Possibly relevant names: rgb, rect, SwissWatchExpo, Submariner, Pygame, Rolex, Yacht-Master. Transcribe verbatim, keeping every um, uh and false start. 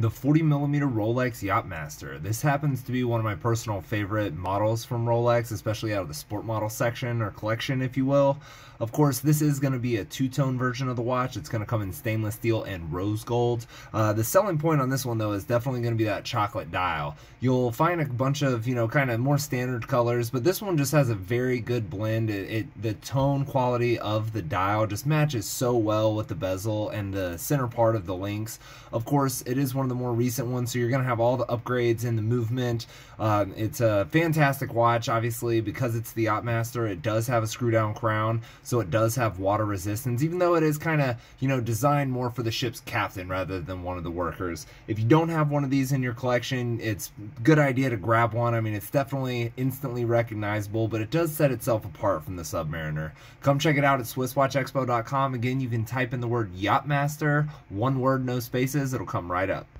the forty millimeter Rolex Yacht-Master. This happens to be one of my personal favorite models from Rolex, especially out of the sport model section or collection, if you will. Of course, this is going to be a two-tone version of the watch. It's going to come in stainless steel and rose gold. Uh, the selling point on this one, though, is definitely going to be that chocolate dial. You'll find a bunch of, you know, kind of more standard colors, but this one just has a very good blend. It, it the tone quality of the dial just matches so well with the bezel and the center part of the links. Of course, it is one the more recent one, so you're going to have all the upgrades in the movement. Um, it's a fantastic watch, obviously, because it's the Yacht-Master. It does have a screw-down crown, so it does have water resistance, even though it is kind of, you know, designed more for the ship's captain rather than one of the workers. If you don't have one of these in your collection, it's a good idea to grab one. I mean, it's definitely instantly recognizable, but it does set itself apart from the Submariner. Come check it out at Swiss Watch Expo dot com. Again, you can type in the word Yacht-Master, one word, no spaces. It'll come right up.